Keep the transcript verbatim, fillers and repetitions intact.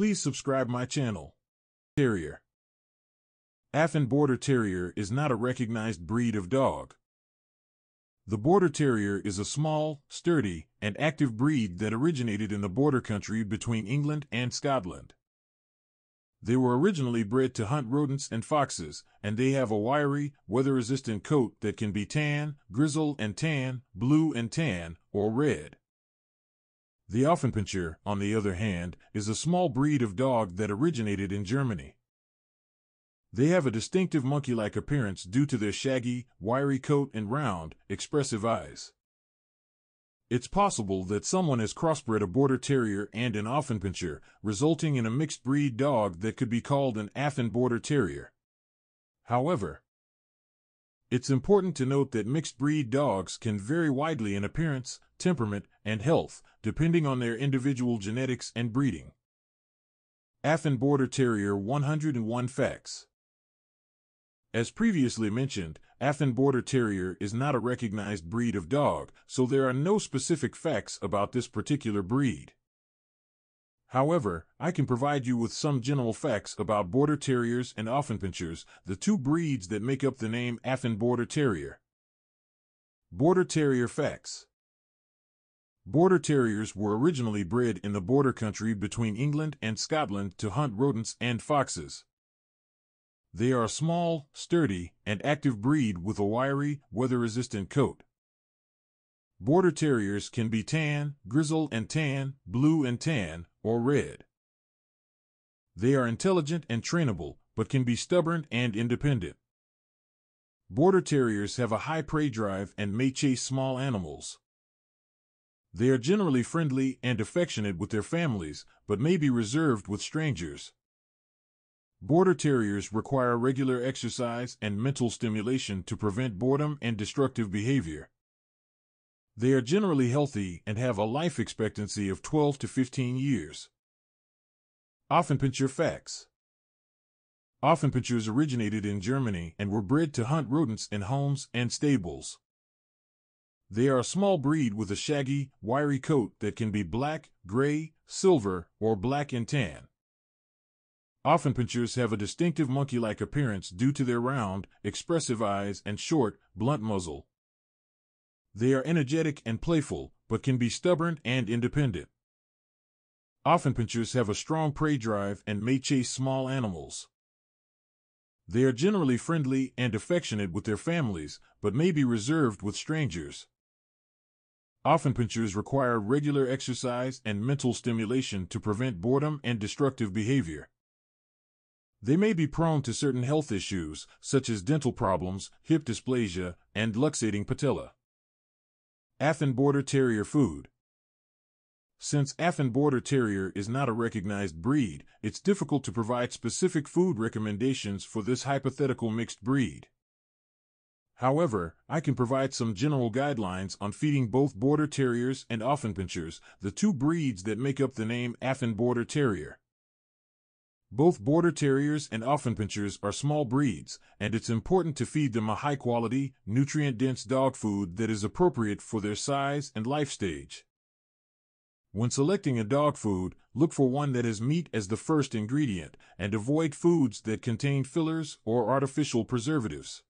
Please subscribe my channel. Terrier. Affen Border Terrier is not a recognized breed of dog. The Border Terrier is a small, sturdy, and active breed that originated in the border country between England and Scotland. They were originally bred to hunt rodents and foxes, and they have a wiry, weather-resistant coat that can be tan, grizzle and tan, blue and tan, or red. The Affenpinscher, on the other hand, is a small breed of dog that originated in Germany. They have a distinctive monkey-like appearance due to their shaggy, wiry coat and round, expressive eyes. It's possible that someone has crossbred a Border Terrier and an Affenpinscher, resulting in a mixed-breed dog that could be called an Affen Border Terrier. However, it's important to note that mixed-breed dogs can vary widely in appearance, temperament, and health, depending on their individual genetics and breeding. Affen Border Terrier one hundred and one Facts. As previously mentioned, Affen Border Terrier is not a recognized breed of dog, so there are no specific facts about this particular breed. However, I can provide you with some general facts about Border Terriers and Affenpinschers, the two breeds that make up the name Affen Border Terrier. Border Terrier Facts. Border Terriers were originally bred in the border country between England and Scotland to hunt rodents and foxes. They are a small, sturdy, and active breed with a wiry, weather-resistant coat. Border Terriers can be tan, grizzle and tan, blue and tan, or red. They are intelligent and trainable, but can be stubborn and independent. Border Terriers have a high prey drive and may chase small animals. They are generally friendly and affectionate with their families, but may be reserved with strangers. Border Terriers require regular exercise and mental stimulation to prevent boredom and destructive behavior. They are generally healthy and have a life expectancy of twelve to fifteen years. Affenpinscher Facts. Affenpinschers originated in Germany and were bred to hunt rodents in homes and stables. They are a small breed with a shaggy, wiry coat that can be black, gray, silver, or black and tan. Affenpinschers have a distinctive monkey-like appearance due to their round, expressive eyes and short, blunt muzzle. They are energetic and playful, but can be stubborn and independent. Affenpinschers have a strong prey drive and may chase small animals. They are generally friendly and affectionate with their families, but may be reserved with strangers. Affenpinschers require regular exercise and mental stimulation to prevent boredom and destructive behavior. They may be prone to certain health issues, such as dental problems, hip dysplasia, and luxating patella. Affen Border Terrier Food. Since Affen Border Terrier is not a recognized breed, it's difficult to provide specific food recommendations for this hypothetical mixed breed. However, I can provide some general guidelines on feeding both Border Terriers and Affenpinschers, the two breeds that make up the name Affen Border Terrier. Both Border Terriers and Affenpinschers are small breeds, and it's important to feed them a high-quality, nutrient-dense dog food that is appropriate for their size and life stage. When selecting a dog food, look for one that has meat as the first ingredient, and avoid foods that contain fillers or artificial preservatives.